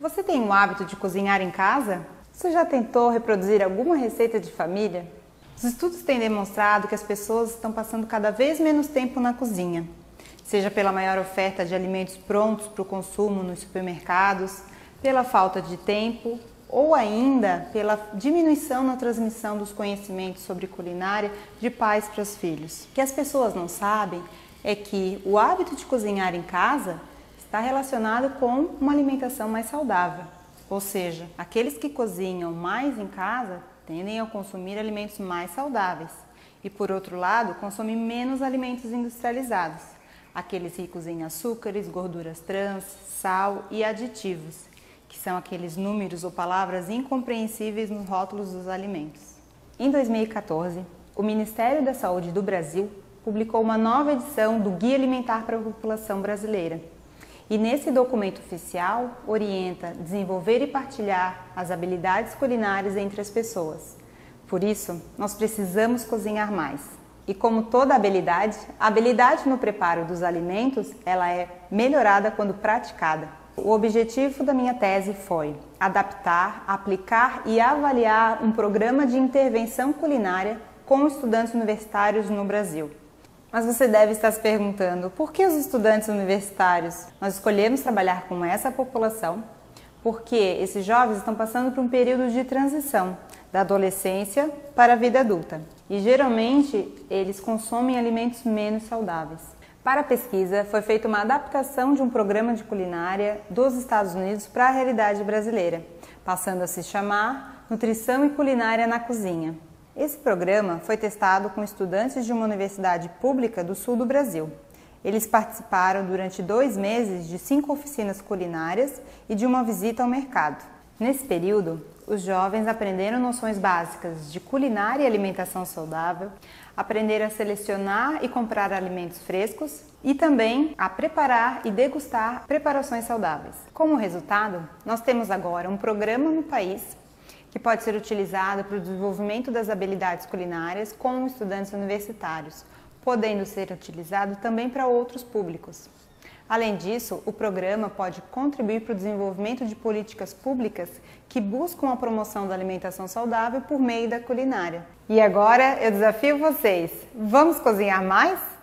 Você tem o hábito de cozinhar em casa? Você já tentou reproduzir alguma receita de família? Os estudos têm demonstrado que as pessoas estão passando cada vez menos tempo na cozinha, seja pela maior oferta de alimentos prontos para o consumo nos supermercados, pela falta de tempo ou ainda pela diminuição na transmissão dos conhecimentos sobre culinária de pais para os filhos. O que as pessoas não sabem é que o hábito de cozinhar em casa está relacionado com uma alimentação mais saudável, ou seja, aqueles que cozinham mais em casa tendem a consumir alimentos mais saudáveis e, por outro lado, consomem menos alimentos industrializados, aqueles ricos em açúcares, gorduras trans, sal e aditivos, que são aqueles números ou palavras incompreensíveis nos rótulos dos alimentos. Em 2014, o Ministério da Saúde do Brasil publicou uma nova edição do Guia Alimentar para a População Brasileira, e nesse documento oficial orienta desenvolver e partilhar as habilidades culinárias entre as pessoas. Por isso, nós precisamos cozinhar mais. E como toda habilidade, a habilidade no preparo dos alimentos, ela é melhorada quando praticada. O objetivo da minha tese foi adaptar, aplicar e avaliar um programa de intervenção culinária com estudantes universitários no Brasil. Mas você deve estar se perguntando, por que os estudantes universitários? Nós escolhemos trabalhar com essa população porque esses jovens estão passando por um período de transição da adolescência para a vida adulta e geralmente eles consomem alimentos menos saudáveis. Para a pesquisa foi feita uma adaptação de um programa de culinária dos Estados Unidos para a realidade brasileira, passando a se chamar Nutrição e Culinária na Cozinha. Esse programa foi testado com estudantes de uma universidade pública do sul do Brasil. Eles participaram durante 2 meses de 5 oficinas culinárias e de uma visita ao mercado. Nesse período, os jovens aprenderam noções básicas de culinária e alimentação saudável, aprenderam a selecionar e comprar alimentos frescos e também a preparar e degustar preparações saudáveis. Como resultado, nós temos agora um programa no país que pode ser utilizada para o desenvolvimento das habilidades culinárias com estudantes universitários, podendo ser utilizado também para outros públicos. Além disso, o programa pode contribuir para o desenvolvimento de políticas públicas que buscam a promoção da alimentação saudável por meio da culinária. E agora eu desafio vocês, vamos cozinhar mais?